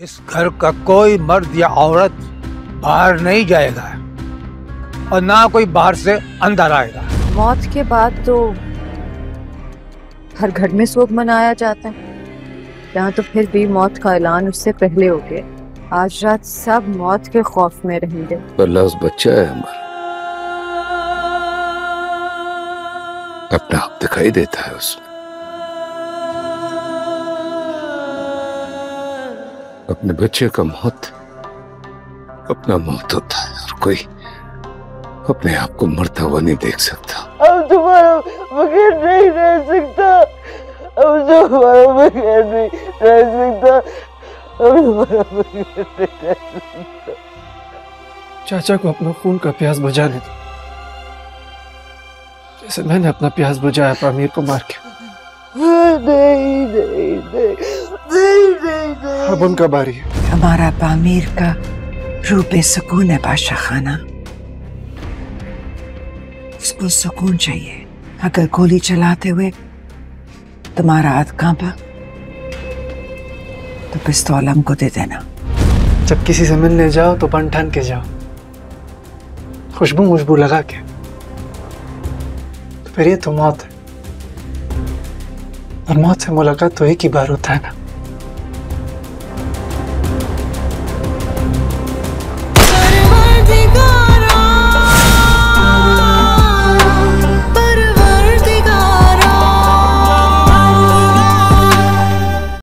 इस घर का कोई मर्द या औरत बाहर नहीं जाएगा और ना कोई बाहर से अंदर आएगा। मौत के बाद तो हर घर में शोक मनाया जाता है, यहाँ तो फिर भी मौत का ऐलान उससे पहले हो गया। आज रात सब मौत के खौफ में रहेंगे। बल्लास बच्चा है हमारा, अपना आप दिखाई देता है उसमें, अपने बच्चे का मौत अपना मौत होता है और कोई अपने आप को मरता हुआ नहीं देख सकता। अब तुम्हारा बगैर नहीं रह सकता, अब तुम्हारा बगैर नहीं रह सकता, अब तुम्हारा बगैर नहीं रह सकता। चाचा को अपना खून का प्यास बुझाने दो, जैसे मैंने अपना प्यास बुझाया पामीर को मार के। नहीं नहीं नहीं, अब उनका बारी है। हमारा पामीर का रूपे सुकून है बादशाह खाना, उसको सुकून चाहिए। अगर गोली चलाते हुए तुम्हारा हाथ कांपा तो पिस्तौल हमको दे देना। जब किसी से मिलने जाओ तो बन ठन के जाओ, खुशबू खुशबू लगा के, तो फिर ये तो मौत है और मौत से मुलाकात तो एक ही बार होता है ना।